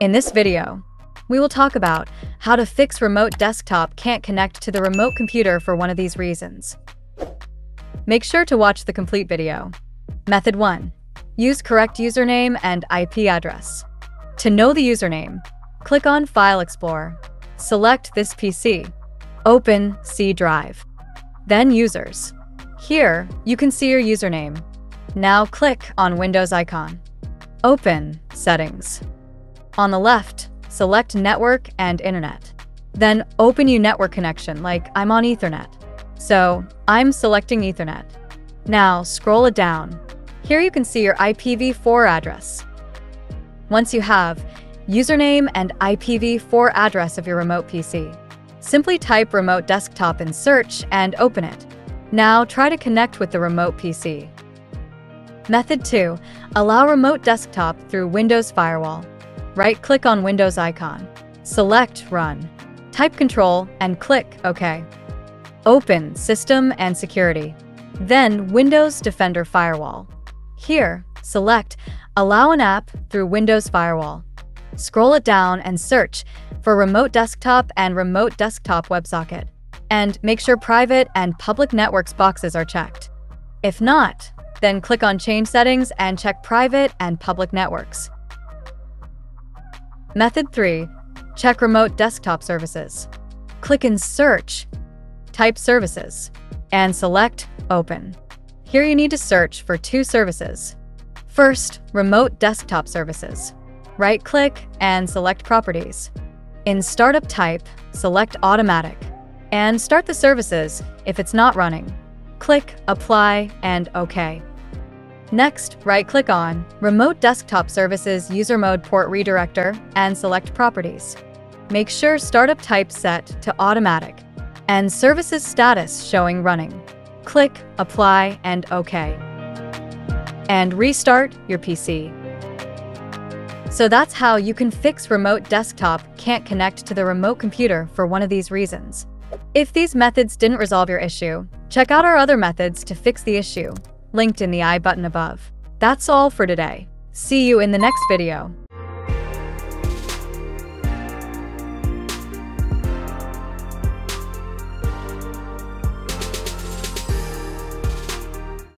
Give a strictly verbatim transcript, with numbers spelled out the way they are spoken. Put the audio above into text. In this video, we will talk about how to fix Remote Desktop can't connect to the remote computer for one of these reasons. Make sure to watch the complete video. Method one. Use correct username and I P address. To know the username, click on File Explorer. Select This P C. Open C Drive. Then Users. Here, you can see your username. Now click on Windows icon. Open Settings. On the left, select Network and Internet. Then open your network connection, like I'm on Ethernet. So I'm selecting Ethernet. Now scroll it down. Here you can see your I P v four address. Once you have username and I P v four address of your remote P C, simply type Remote Desktop in search and open it. Now try to connect with the remote P C. Method two. Allow Remote Desktop through Windows Firewall. Right-click on Windows icon. Select Run. Type Control and click OK. Open System and Security. Then Windows Defender Firewall. Here, select Allow an app through Windows Firewall. Scroll it down and search for Remote Desktop and Remote Desktop WebSocket. And make sure Private and Public Networks boxes are checked. If not, then click on Change Settings and check Private and Public Networks. Method three. Check Remote Desktop Services. Click in Search, type Services, and select Open. Here you need to search for two services. First, Remote Desktop Services. Right-click and select Properties. In Startup Type, select Automatic, and start the services if it's not running. Click Apply and OK. Next, right-click on Remote Desktop Services User Mode Port Redirector and select Properties. Make sure Startup Type set to Automatic and Services Status showing Running. Click Apply and OK. And restart your P C. So that's how you can fix Remote Desktop can't connect to the remote computer for one of these reasons. If these methods didn't resolve your issue, check out our other methods to fix the issue, linked in the I button above. That's all for today. See you in the next video.